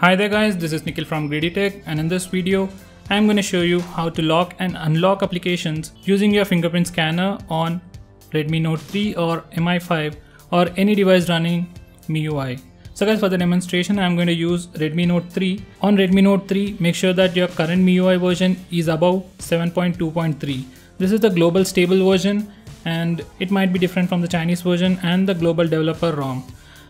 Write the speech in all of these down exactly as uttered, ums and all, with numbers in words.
Hi there guys, this is Nikhil from Greedy Tech, and in this video I'm going to show you how to lock and unlock applications using your fingerprint scanner on Redmi Note three or M I five or any device running M I U I. So guys, for the demonstration I'm going to use Redmi Note three. On Redmi Note three, make sure that your current M I U I version is above seven point two point three. This is the global stable version and it might be different from the Chinese version and the global developer ROM.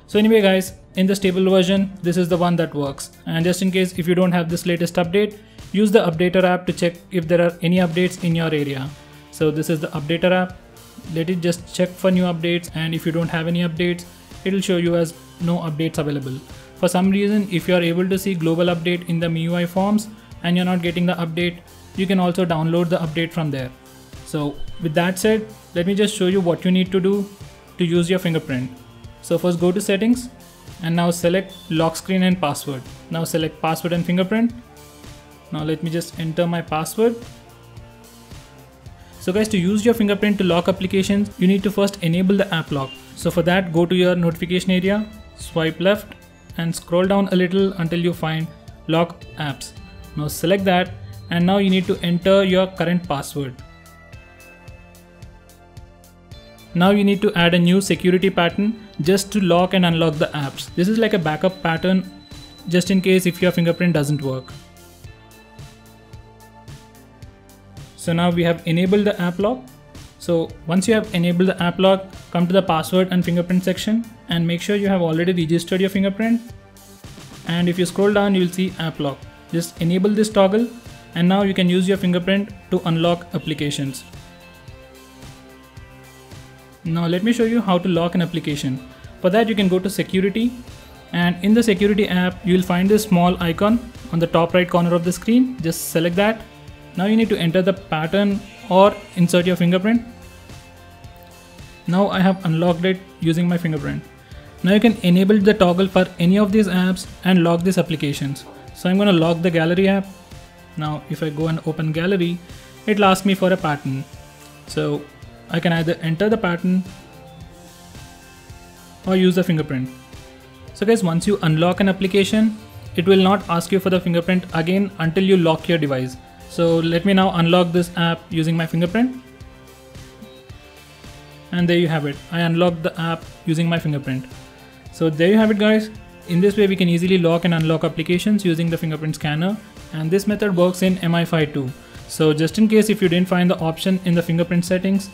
So anyway guys, in the stable version, this is the one that works. And just in case if you don't have this latest update, use the updater app to check if there are any updates in your area. So this is the updater app. Let it just check for new updates, and if you don't have any updates, it will show you as no updates available. For some reason, if you are able to see global update in the M I U I forms and you're not getting the update, you can also download the update from there. So with that said, let me just show you what you need to do to use your fingerprint. So first go to settings and now select lock screen and password. Now select password and fingerprint. Now let me just enter my password. So guys, to use your fingerprint to lock applications, you need to first enable the app lock. So for that, go to your notification area, swipe left and scroll down a little until you find lock apps. Now select that and now you need to enter your current password. Now you need to add a new security pattern just to lock and unlock the apps. This is like a backup pattern just in case if your fingerprint doesn't work. So now we have enabled the app lock. So once you have enabled the app lock, come to the password and fingerprint section and make sure you have already registered your fingerprint. And if you scroll down, you'll see app lock. Just enable this toggle and now you can use your fingerprint to unlock applications. Now let me show you how to lock an application. For that, you can go to security, and in the security app you will find this small icon on the top right corner of the screen. Just select that. Now you need to enter the pattern or insert your fingerprint. Now I have unlocked it using my fingerprint. Now you can enable the toggle for any of these apps and lock these applications. So I'm going to lock the gallery app. Now if I go and open gallery, it'll ask me for a pattern. So I can either enter the pattern or use the fingerprint. So guys, once you unlock an application, it will not ask you for the fingerprint again until you lock your device. So let me now unlock this app using my fingerprint. And there you have it. I unlocked the app using my fingerprint. So there you have it guys. In this way we can easily lock and unlock applications using the fingerprint scanner, and this method works in M I five too. So just in case if you didn't find the option in the fingerprint settings,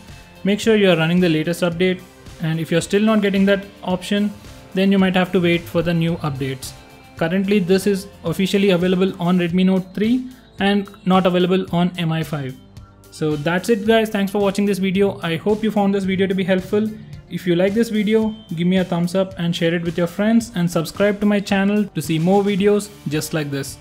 make sure you are running the latest update, and if you're still not getting that option, then you might have to wait for the new updates. Currently this is officially available on Redmi Note three and not available on M I five. So that's it guys, thanks for watching this video. I hope you found this video to be helpful. If you like this video, give me a thumbs up and share it with your friends, and subscribe to my channel to see more videos just like this.